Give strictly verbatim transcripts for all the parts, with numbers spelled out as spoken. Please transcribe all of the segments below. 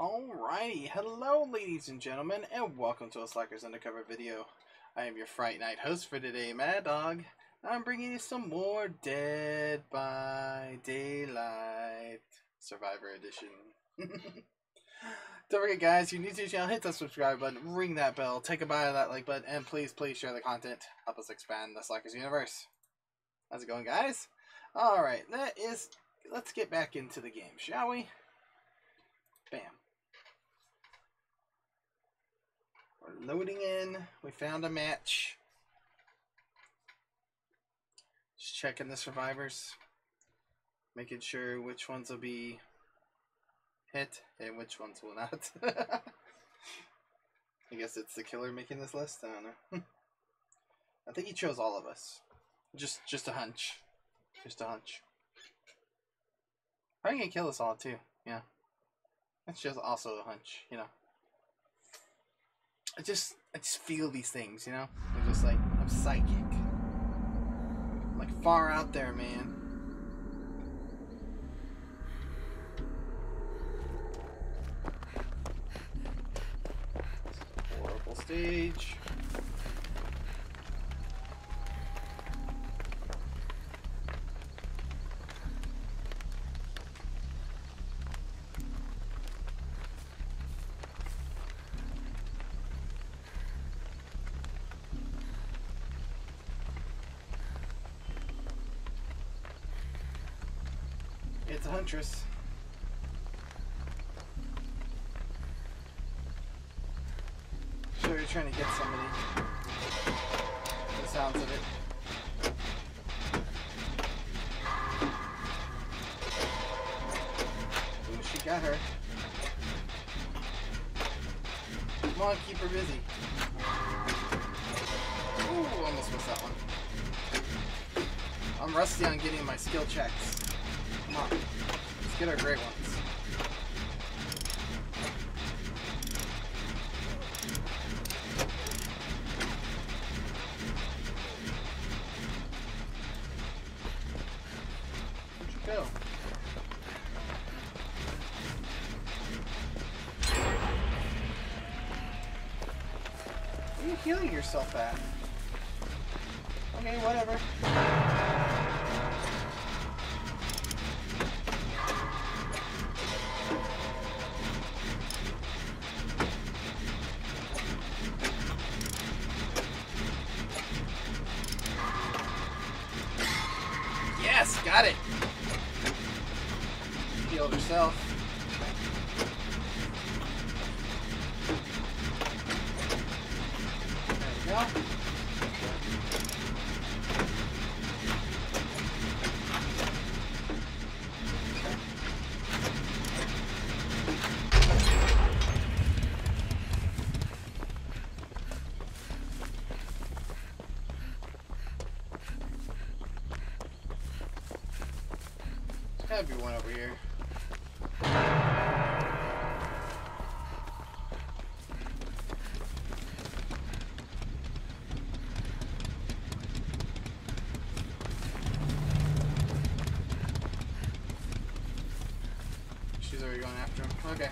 Alrighty, hello ladies and gentlemen, and welcome to a Slackers Undercover video. I am your Fright Night host for today, Mad Dog. I'm bringing you some more Dead by Daylight Survivor Edition. Don't forget guys, if you're new to the channel, hit that subscribe button, ring that bell, take a bite of that like button, and please, please share the content. Help us expand the Slackers universe. How's it going guys? Alright, that is... let's get back into the game, shall we? Bam. We're loading in. We found a match. Just checking the survivors. Making sure which ones will be hit and which ones will not. I guess it's the killer making this list. I don't know. I think he chose all of us. Just just a hunch. Just a hunch. Probably gonna kill us all too, yeah. That's just also a hunch, you know. I just I just feel these things, you know? I'm just like, I'm psychic. I'm like far out there, man. This is a horrible stage. It's a Huntress. Sure, you're trying to get somebody. The sounds of it. Ooh, she got her. Come on, keep her busy. Ooh, almost missed that one. I'm rusty on getting my skill checks. Come on, let's get our great ones. Where'd you go? Where are you healing yourself at? Okay, whatever. Got it! Healed herself. There we go. There's gotta be one over here. She's already going after him. Okay.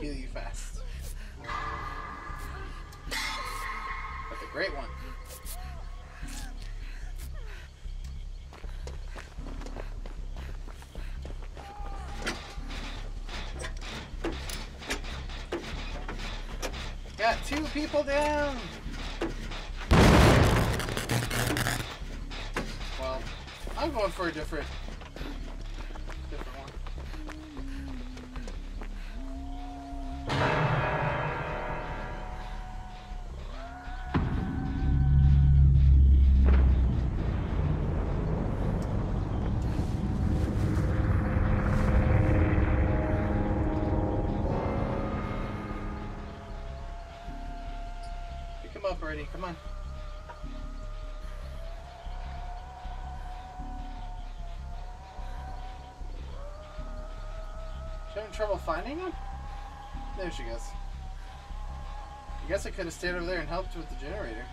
Heal you fast. That's a great one. Got two people down. Well, I'm going for a different. Come up already, come on. trouble finding him? There she goes. I guess I could have stayed over there and helped with the generator.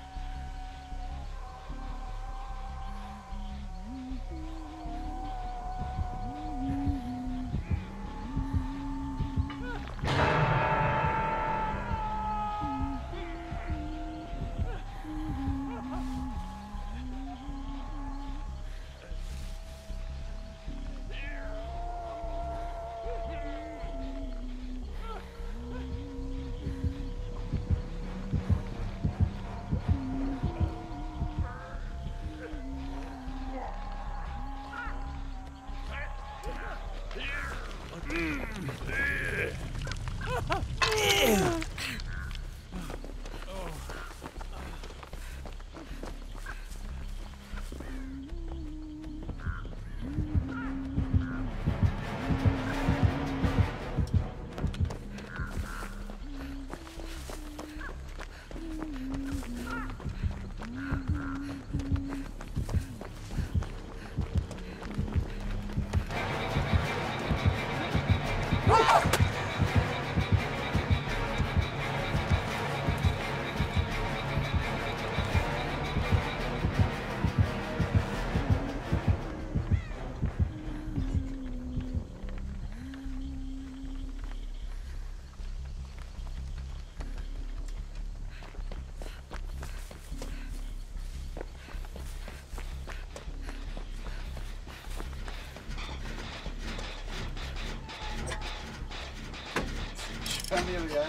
The other guy.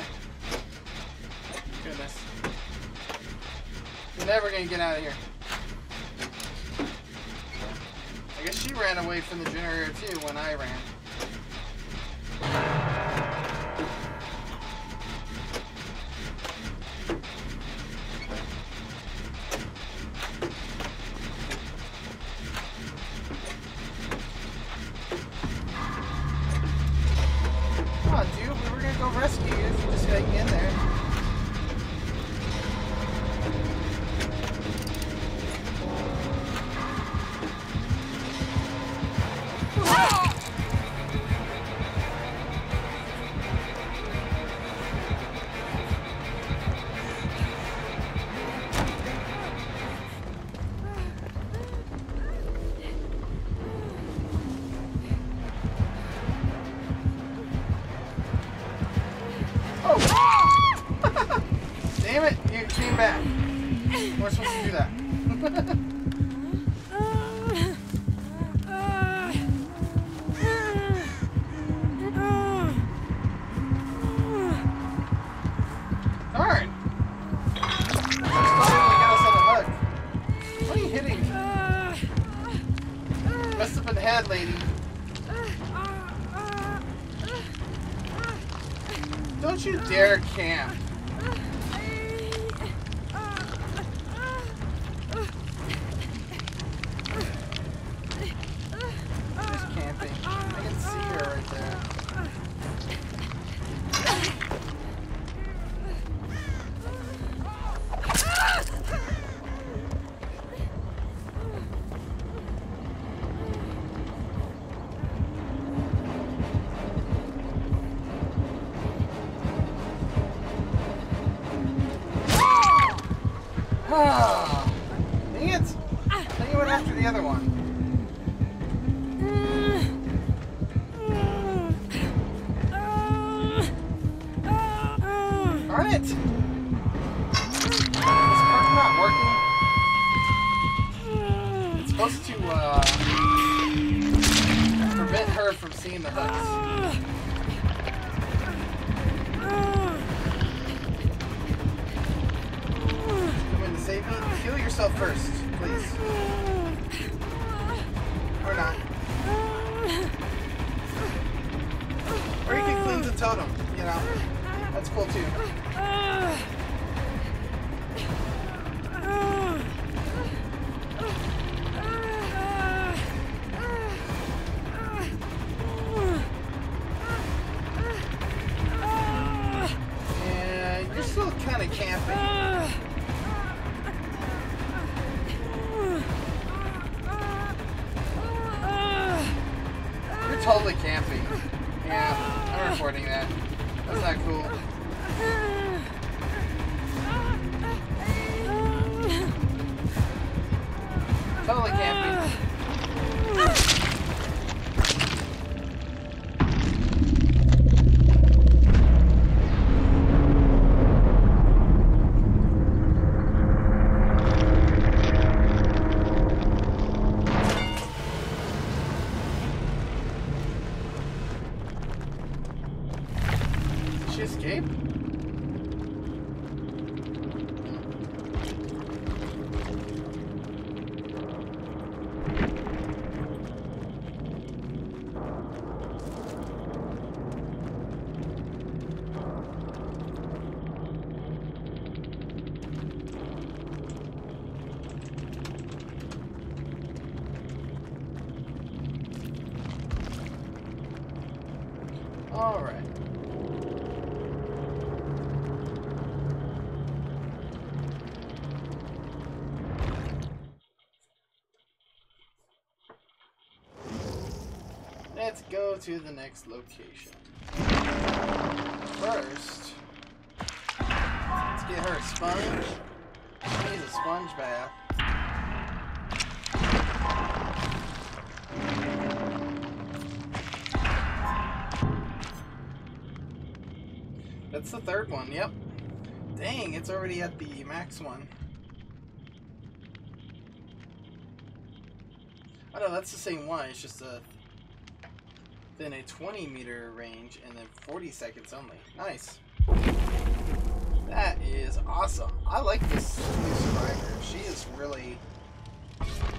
Goodness. You're never gonna get out of here. I guess she ran away from the generator too when I ran. Totally camping. Yeah. not recording that. That's not cool. Totally can't be. She escaped? Let's go to the next location. First, let's get her a sponge. She needs a sponge bath. That's the third one, yep. Dang, it's already at the max one. Oh no, that's the same one, it's just a... Then a twenty meter range and then forty seconds only. Nice. That is awesome. I like this new survivor. She is really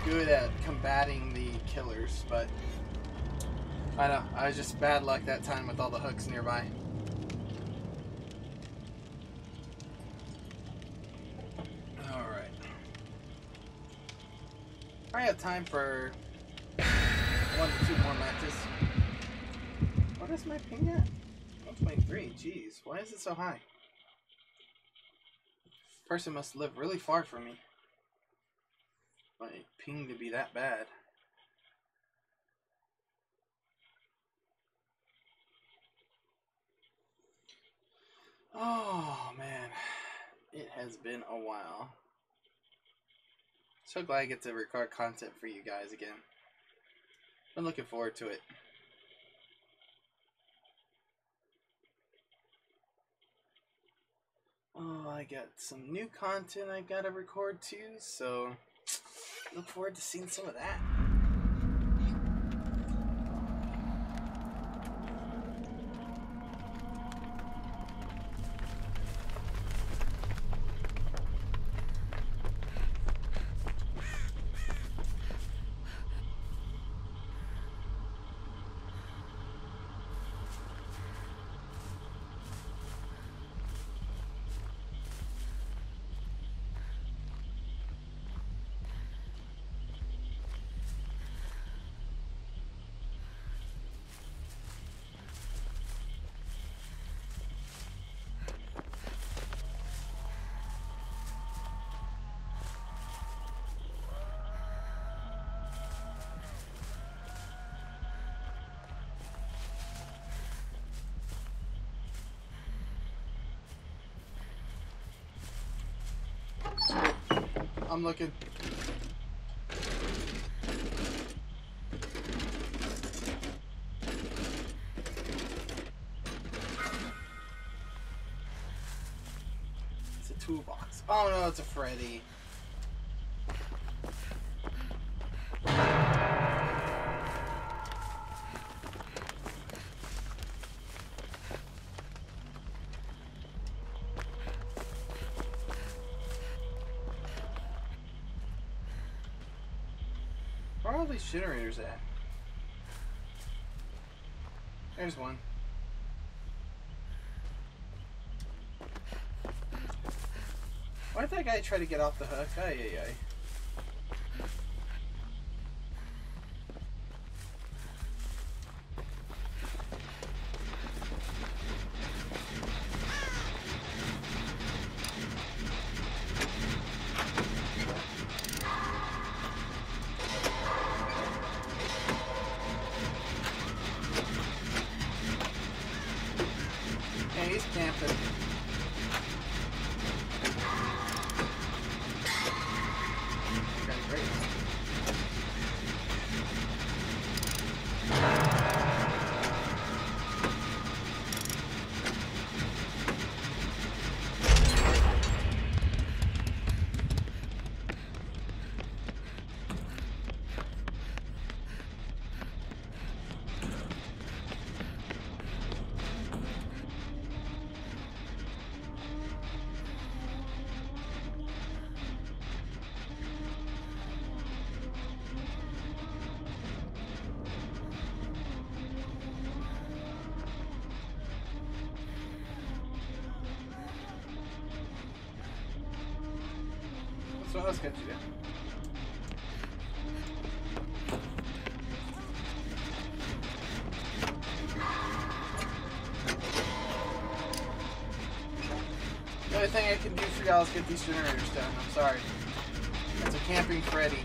good at combating the killers, but I know, I was just bad luck that time with all the hooks nearby. Alright. I have time for one to two more matches. Where's my ping at? one twenty-three, jeez, why is it so high? Person must live really far from me. My ping to be that bad. Oh man, it has been a while. So glad I get to record content for you guys again. Been looking forward to it. Oh, I got some new content I gotta record too, so look forward to seeing some of that. I'm looking. It's a toolbox. Oh no, it's a Freddy. Where are all these generators at? There's one. Why did that guy try to get off the hook? Ay, ay, ay. It's not as good to do. The only thing I can do for y'all is get these generators done. I'm sorry. It's a camping Freddy.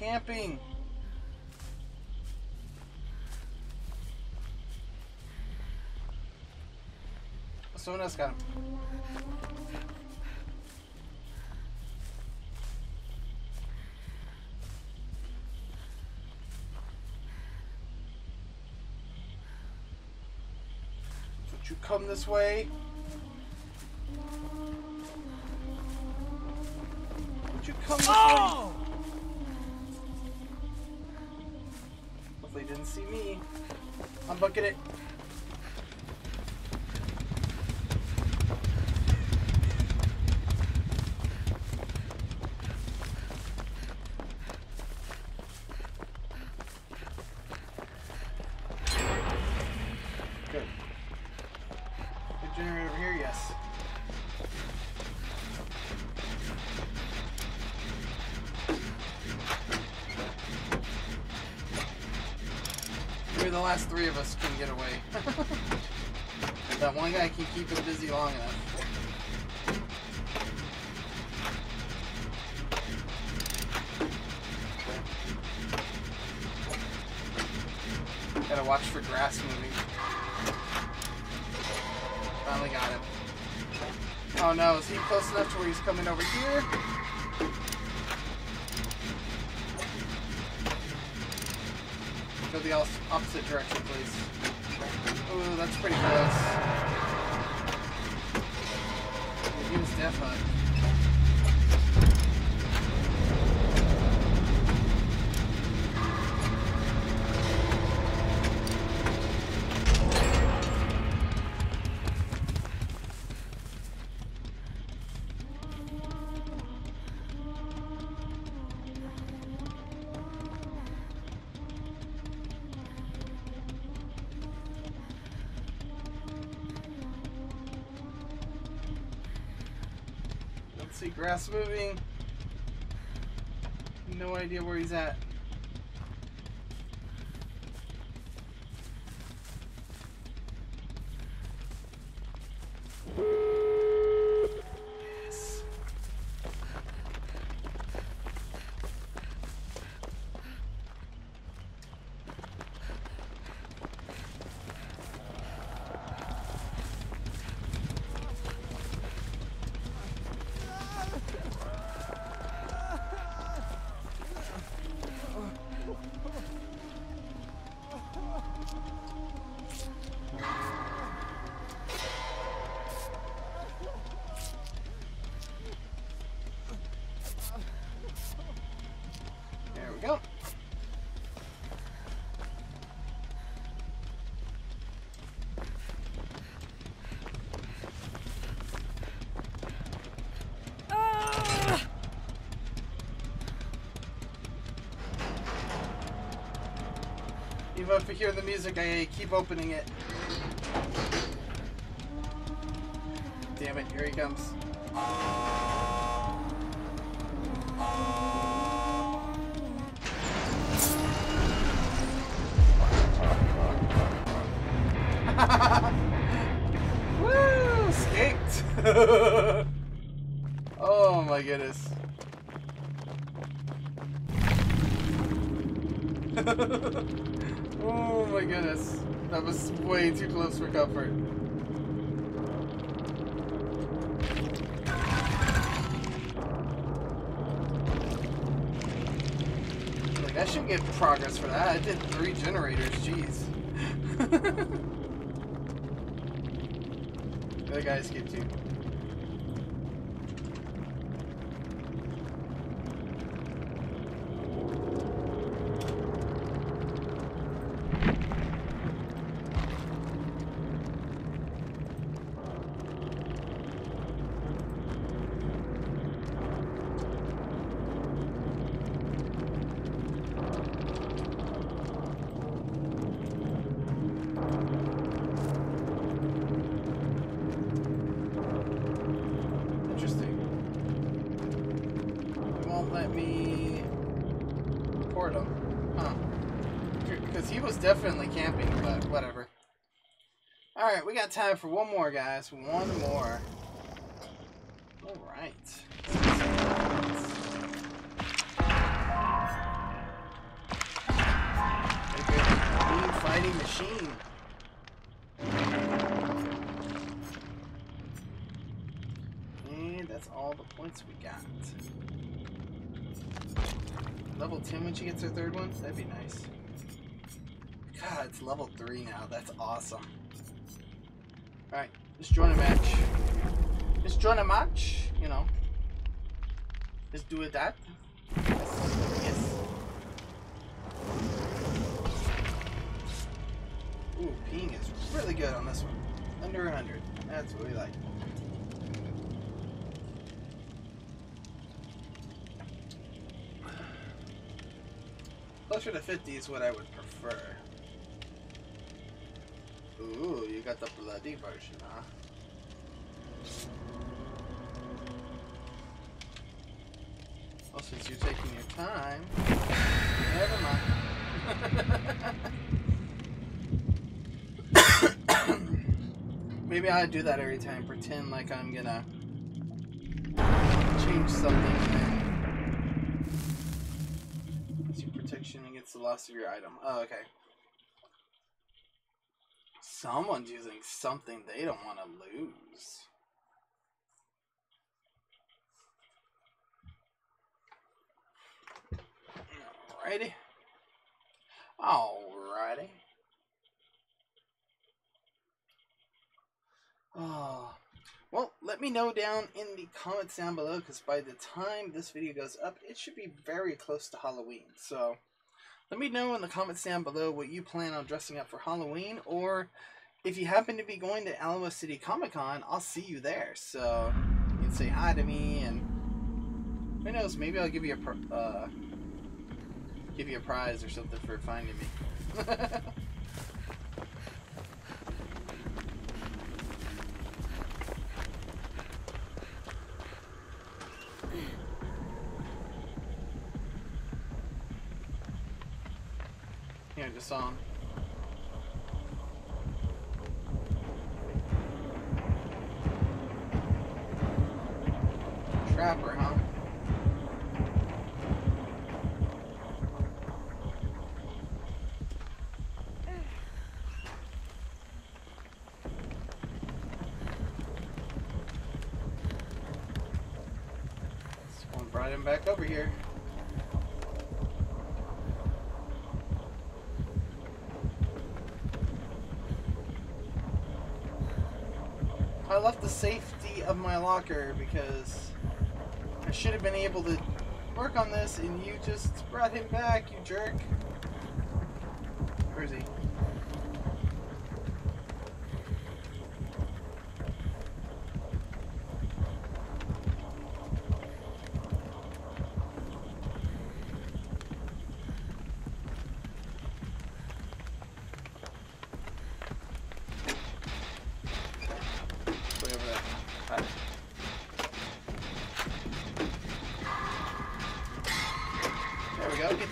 Camping. Someone else got him. Don't you come this way? Don't you come this oh! way? Didn't see me. I'm bucking it. Good. Good generator over here, yes. The last three of us can get away. That one guy can keep it busy long enough. Gotta watch for grass moving. Finally got him. Oh no, is he close enough to where he's coming over here? Go the opposite direction, please. Ooh, that's pretty close. He was deaf on it. See grass moving. No idea where he's at. Yes. give up hearing the music, I keep opening it. Damn it, here he comes. Woo! Skanked! Oh my goodness. Oh my goodness. That was way too close for comfort. Like, I shouldn't get progress for that. I did three generators, jeez. The other guy skipped you. Time for one more, guys. One more. All right. Mean fighting machine. And that's all the points we got. Level ten when she gets her third one. That'd be nice. God, it's level three now. That's awesome. Alright, let's join a match. Let's join a match, you know. Let's do it that. Yes. Ooh, peeing is really good on this one. Under one hundred. That's what we like. Closer to fifty is what I would prefer. Ooh, you got the bloody version, huh? Well, since you're taking your time, never mind. Maybe I do that every time, pretend like I'm gonna change something. It's your protection against the loss of your item. Oh, okay. Someone's using something they don't want to lose. Alrighty. Alrighty. Oh. Well, let me know down in the comments down below, because by the time this video goes up, it should be very close to Halloween. So let me know in the comments down below what you plan on dressing up for Halloween, or if you happen to be going to Alamo City Comic Con, I'll see you there. So you can say hi to me, and who knows, maybe I'll give you a uh, give you a prize or something for finding me. Hear the song. Trapper, huh? This one brought him back over here. I left the safety of my locker because I should have been able to work on this, and you just brought him back, you jerk. Where is he?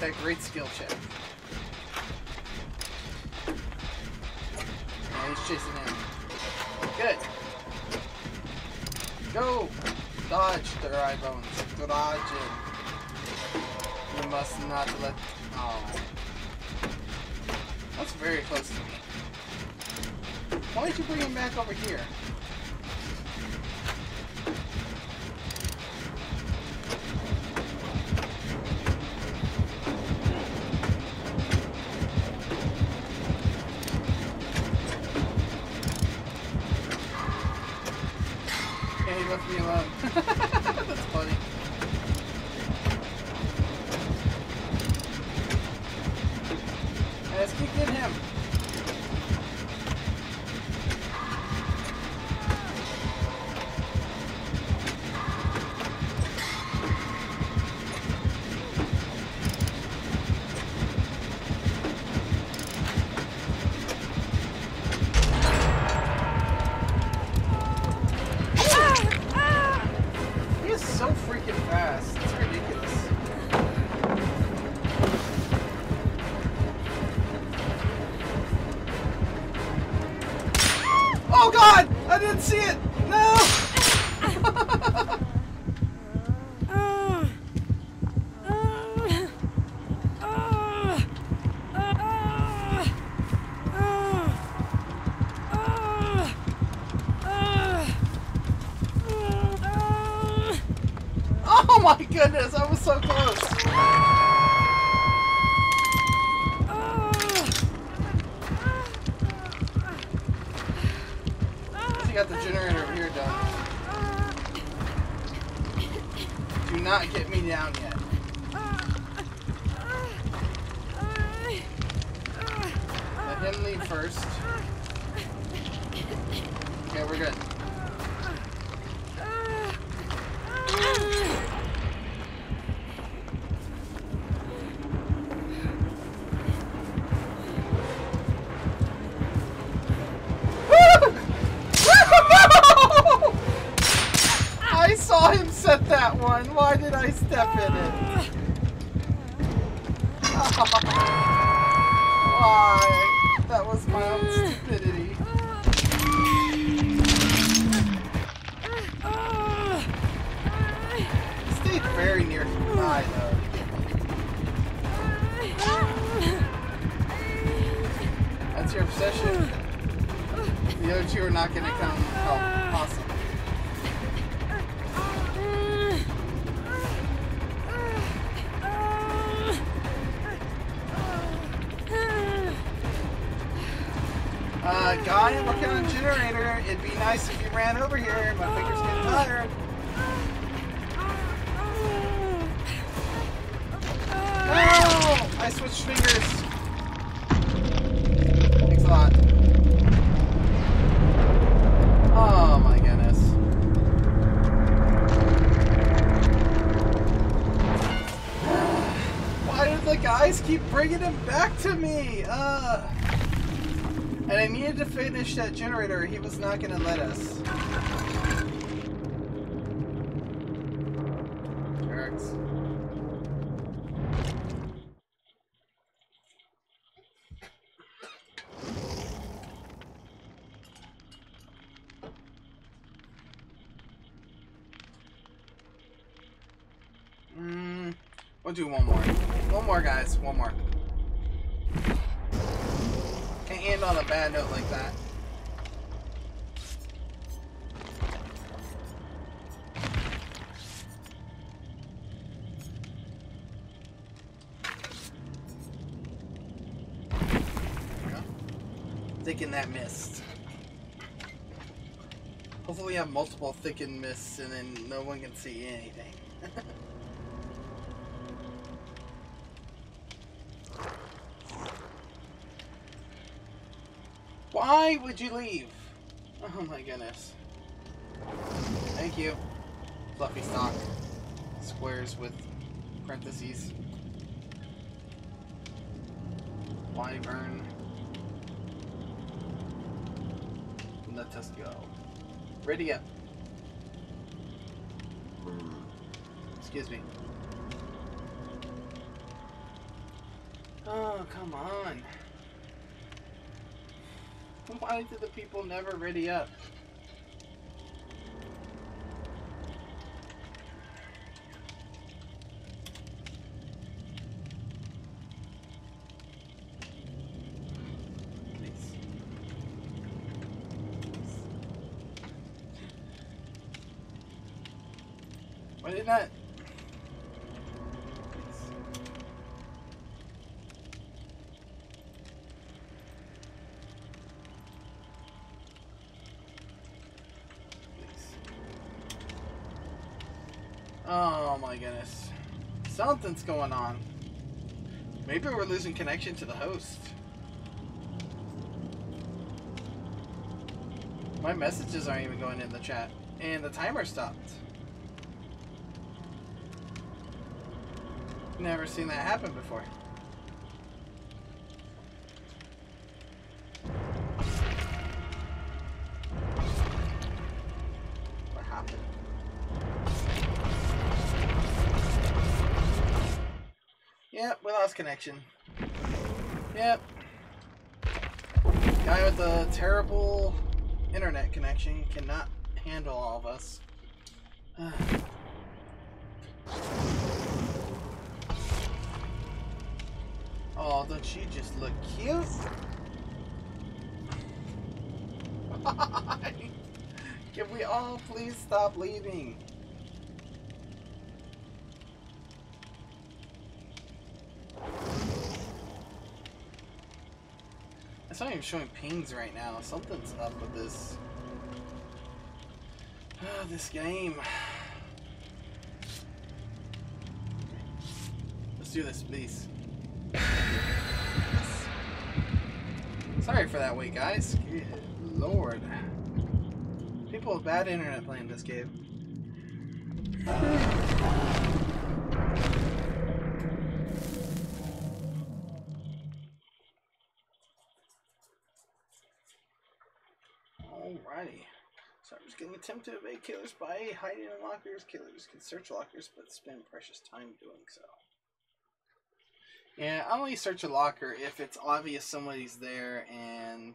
make that great skill check. Oh, he's chasing in. Good. Go! Dodge the dry bones. Dodge it. You must not let... Oh. That's very close to me. Why don't you bring him back over here? Goodness, I was so close. So you got the generator over here done. Do not get me down yet. Let him leave first. Okay, we're good. Why did I step in it? Why? That was my own stupidity. I stayed very near to the eye, though. That's your obsession. The other two are not going to come help, possibly. Guy working on a generator, it'd be nice if you ran over here. My fingers get tired. No! I switched fingers. Thanks a lot. Oh my goodness. Why did the guys keep bringing him back to me? Uh... And I needed to finish that generator. He was not going to let us. Jerks. Mm, we'll do one more. One more, guys. One more. End on a bad note like that. Thicken that mist. Hopefully we have multiple thickened mists and then no one can see anything. Why would you leave? Oh my goodness. Thank you. Fluffy stock. Squares with parentheses. Wyvern. Let us go. Ready up. Excuse me. Oh, come on. Why do the people never ready up? Why did that? Oh my goodness. Something's going on. Maybe we're losing connection to the host. My messages aren't even going in the chat. And the timer stopped. Never seen that happen before. What happened? Yep, we lost connection. Yep. Guy with the terrible internet connection cannot handle all of us. Oh, don't she just look cute? Why? Can we all please stop leaving? It's not even showing pings right now. Something's up with this. Oh, this game. Let's do this, please. Sorry for that wait, guys. Good lord. People with bad internet playing this game. Alrighty. Servers can attempt to evade killers by hiding in lockers. Killers can search lockers, but spend precious time doing so. Yeah, I only search a locker if it's obvious somebody's there, and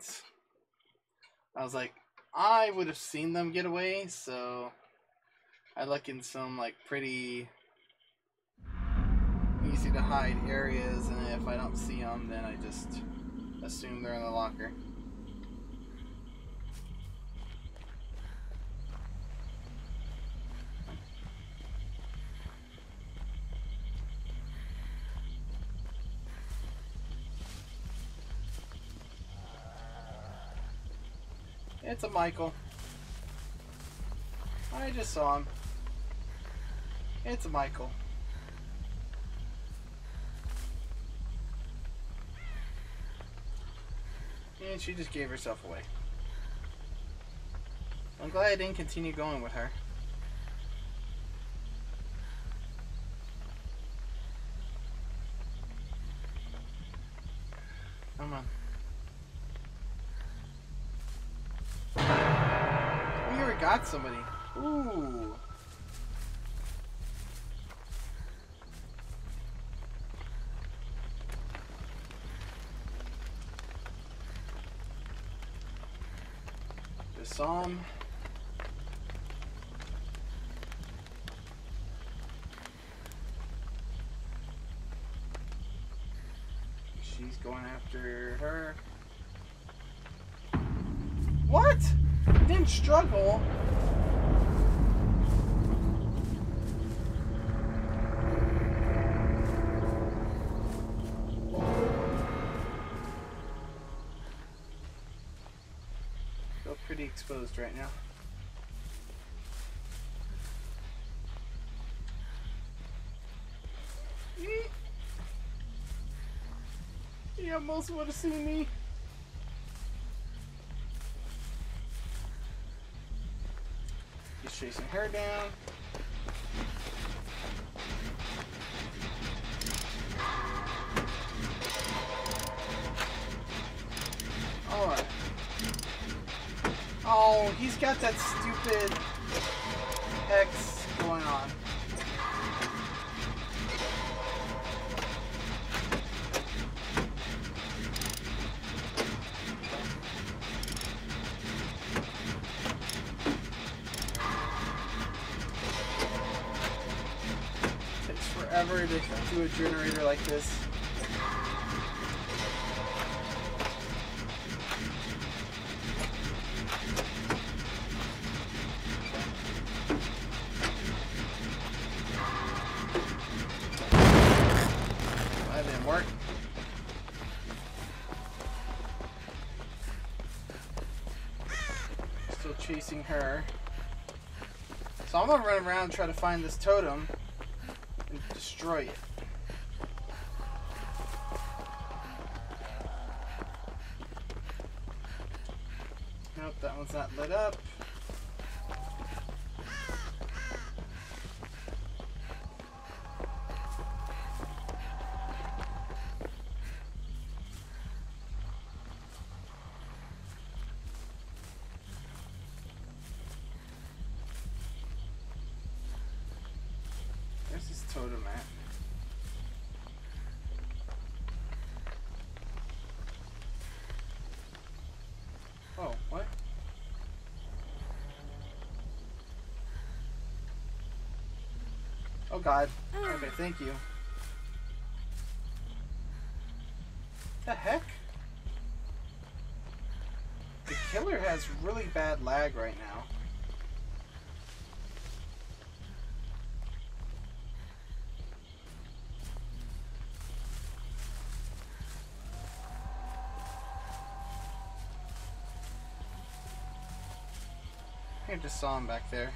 I was like, I would have seen them get away, so I look in some like pretty easy to hide areas, and if I don't see them, then I just assume they're in the locker. It's a Michael. I just saw him. It's a Michael. And she just gave herself away. I'm glad I didn't continue going with her. Come on. Got somebody. Ooh. Just saw him. She's going after her. What? Didn't struggle. Feel pretty exposed right now. You almost want to see me. Chasing her down. Oh. Oh, he's got that stupid X going on. ever to do a generator like this. Chasing her. So I'm gonna run around and try to find this totem and destroy it. Nope, that one's not lit up. Totem at. Oh, what? Oh God. Okay, thank you. The heck? The killer has really bad lag right now. I just saw him back there.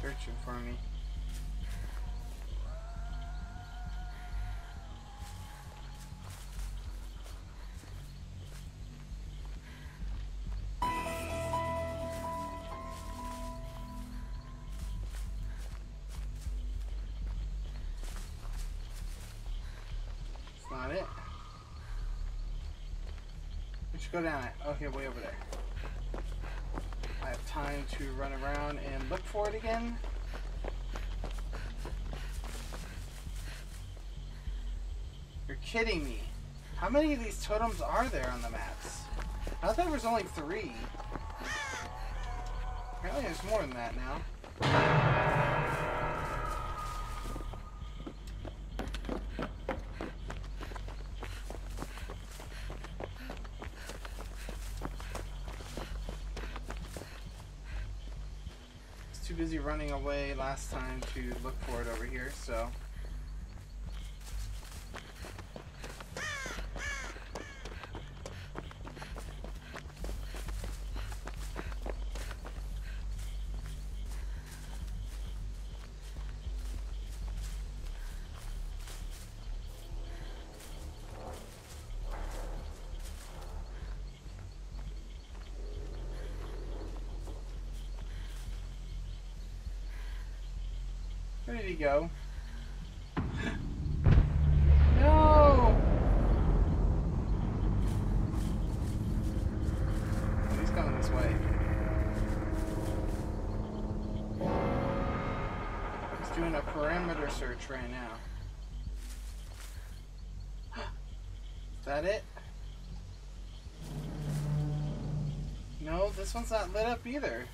Searching for me. That's not it. Go down it. Oh, here, way over there. I have time to run around and look for it again. You're kidding me. How many of these totems are there on the maps? I thought there was only three. Apparently there's more than that now. Busy running away last time to look for it over here, so where did he go? No! Oh, he's coming this way. He's doing a perimeter search right now. Is that it? No, this one's not lit up either.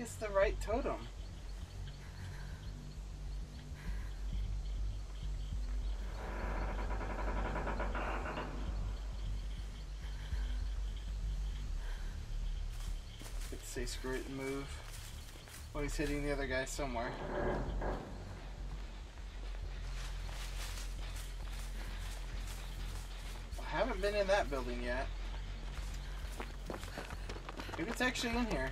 It's the right totem. Let's say screw it and move. Oh, he's hitting the other guy somewhere. I haven't been in that building yet. Maybe it's actually in here.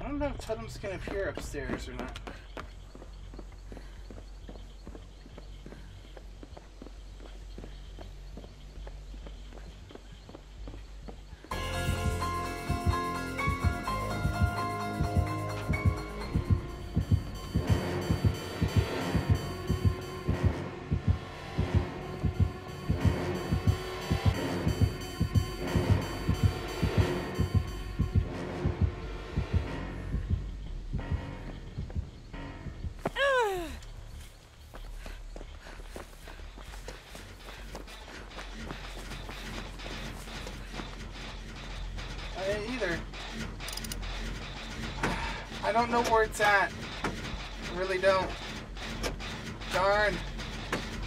I don't know if totems can appear upstairs or not. it either. I don't know where it's at. I really don't. Darn.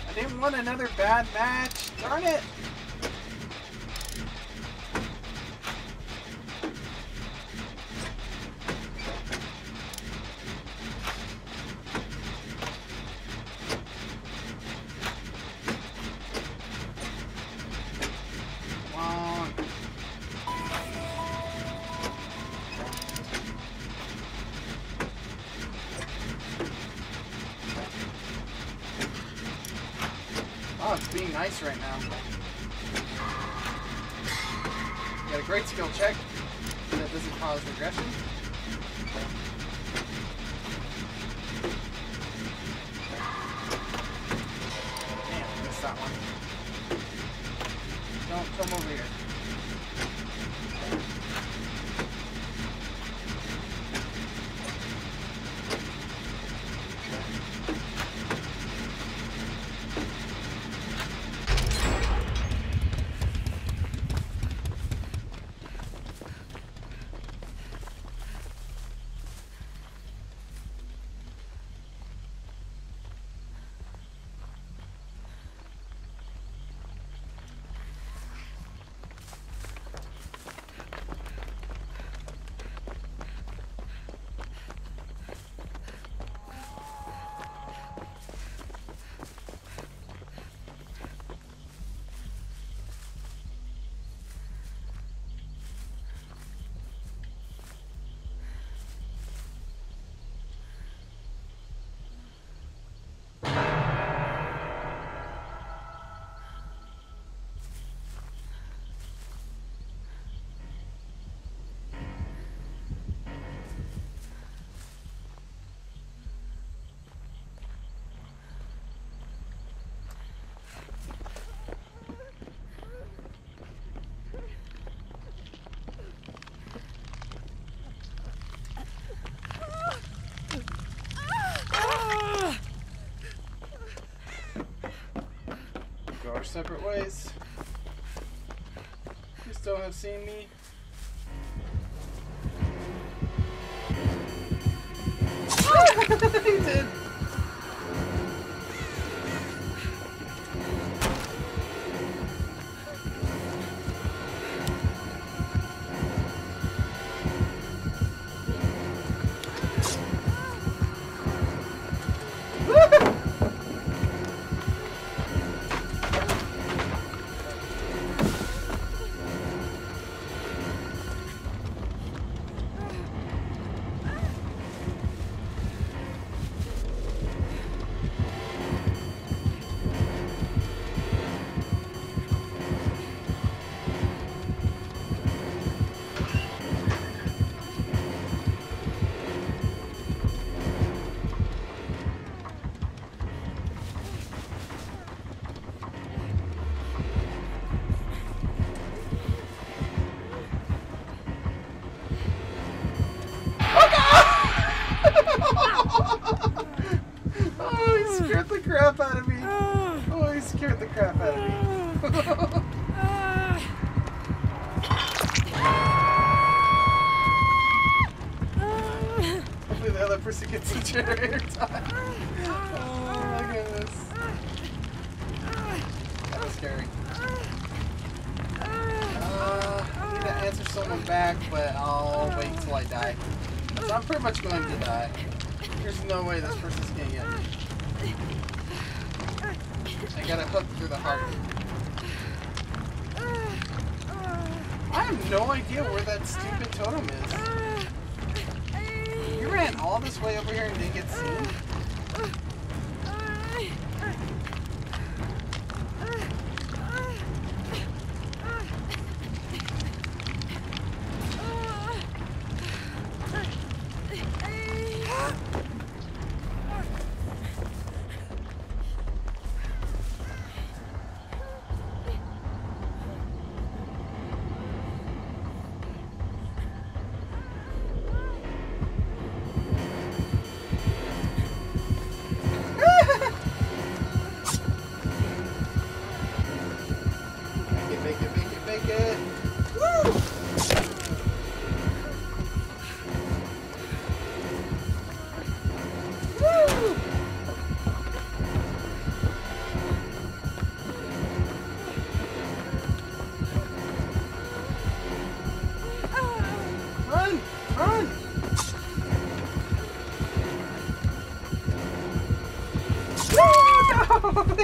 I didn't want another bad match. Darn it. Right now. Got a great skill check that doesn't cause regression. Damn, missed that one. Don't come over here. Separate ways. You still have seen me. He did.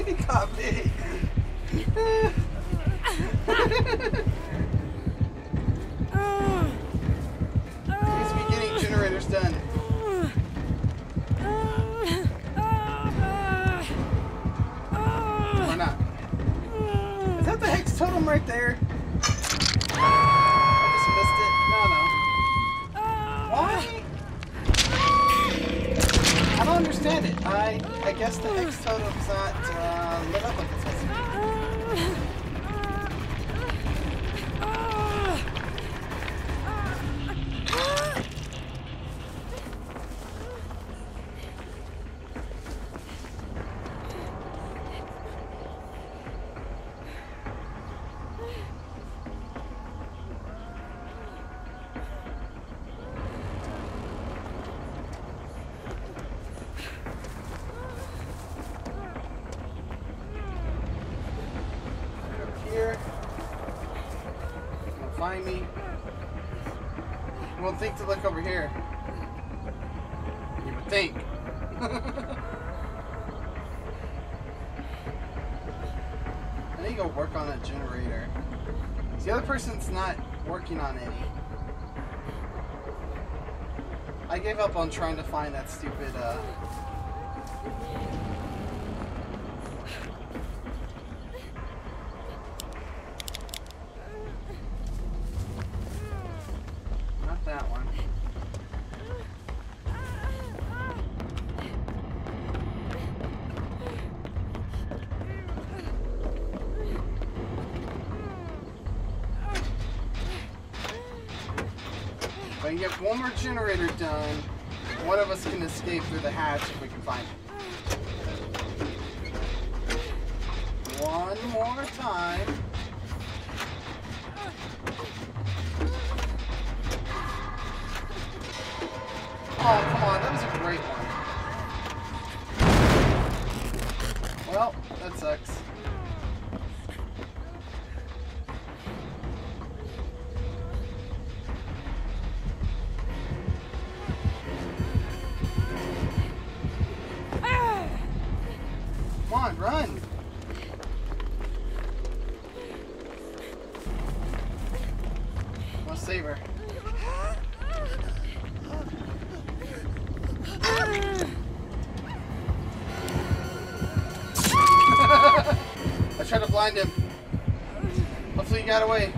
He got me. He's beginning generators done. Or not. Is that the Hex Totem right there? I just missed it. No, no. Why? I don't understand it. I I guess the Hex Totem's not uh, lit up like it's supposed to me. You won't think to look over here. You would think. I need to go work on that generator. The other person's not working on any. I gave up on trying to find that stupid uh get one more generator done, one of us can escape through the hatch if we can find it. One more time. Oh, come on, that was a great one. Well, that sucks. Him. Hopefully he got away.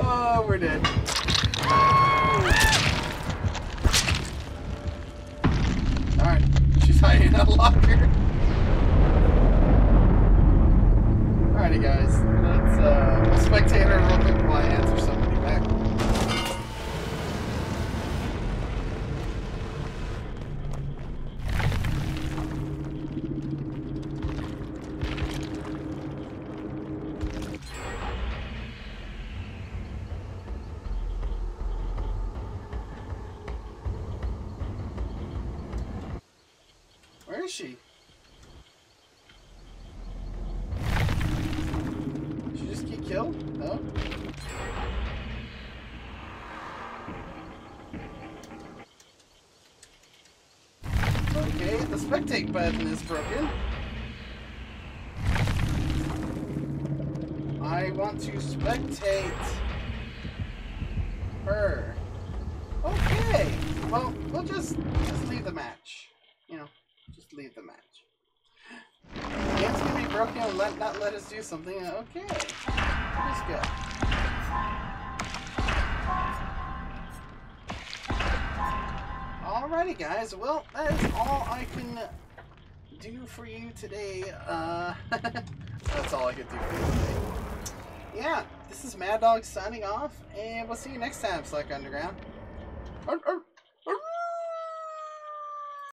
Oh, we're dead. Alright, she's hiding in a locker. Alrighty guys, let's uh, we'll spectate her real quick while I answer somebody back. Spectate button is broken. I want to spectate her. Okay. Well, we'll just just leave the match. You know, just leave the match. The game's gonna be broken and let not let us do something. Okay. Let's go. Alrighty guys, well that is all I can do for you today. Uh, that's all I can do for you today. Yeah, this is Mad Dog signing off, and we'll see you next time, Slack Underground. Arr, arr.